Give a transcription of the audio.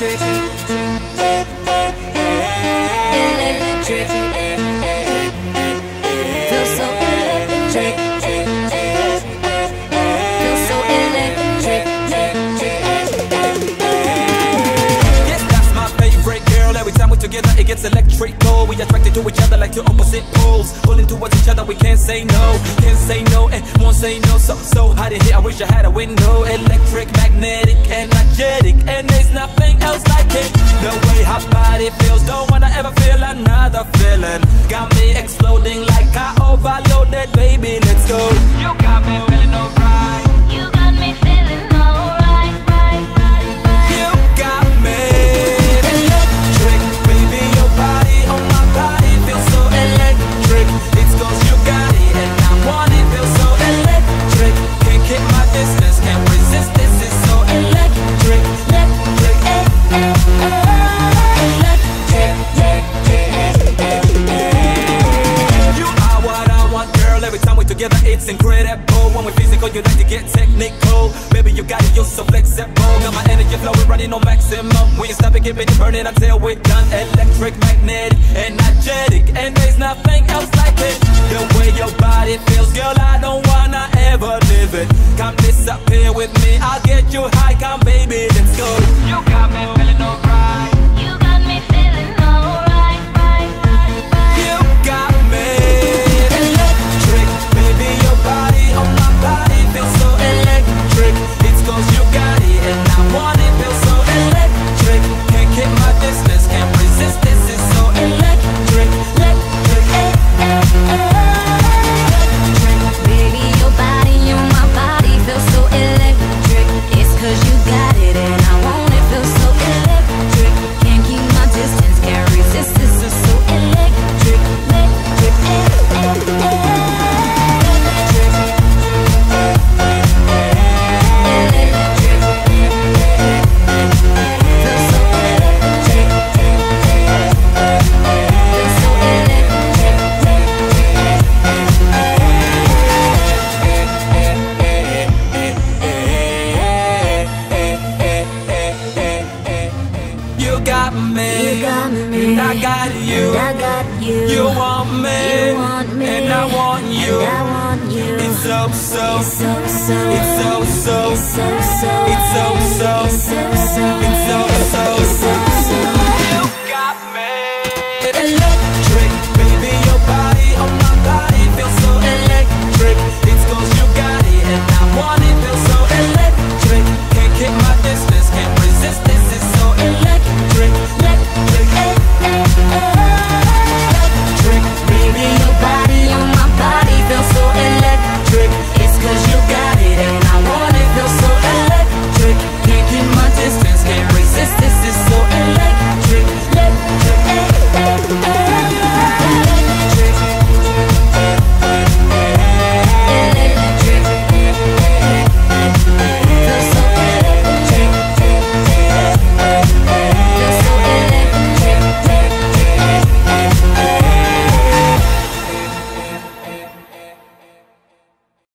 Electric, feel so electric, feel so electric. Yes, that's my favorite girl. Every time we're together it gets electrical. We attracted to each other like two opposite poles, pulling towards each other, we can't say no, and won't say no. So hot in here, I wish I had a window. Electric, magnetic, energetic, and there's nothing else like it. The way her body feels, don't wanna ever feel another feeling. Got me exploding like I overloaded, baby, let's go. You got me feeling alright. You got me feeling alright, right. You got me electric, baby, your body on my body feels so electric. It's cause you got it and I want it, feels so electric. Can't keep my distance, can't resist, this is so electric. It's incredible when we're physical, you like to get technical. Baby, you got it, you're so flexible. Got my energy flowing, running on maximum. We ain't stopping, keeping it burning until we're done. Electric, magnetic, energetic, and there's nothing else like it. The way your body feels, girl, I don't wanna ever leave it. Come disappear with me, I'll get you high. Come, baby, let's go. You got me feeling alright. You got me feeling alright, right. You got me. Body on my body feels so electric. It's cause you got it and I want it, feels so electric. Can't keep my distance, can't resist, this is so electric. Electric, electric. Baby, your body on my body feels so electric. It's cause you got it and I want it, feels so electric. Can't keep my distance, can't resist, this is so electric. Electric, electric. So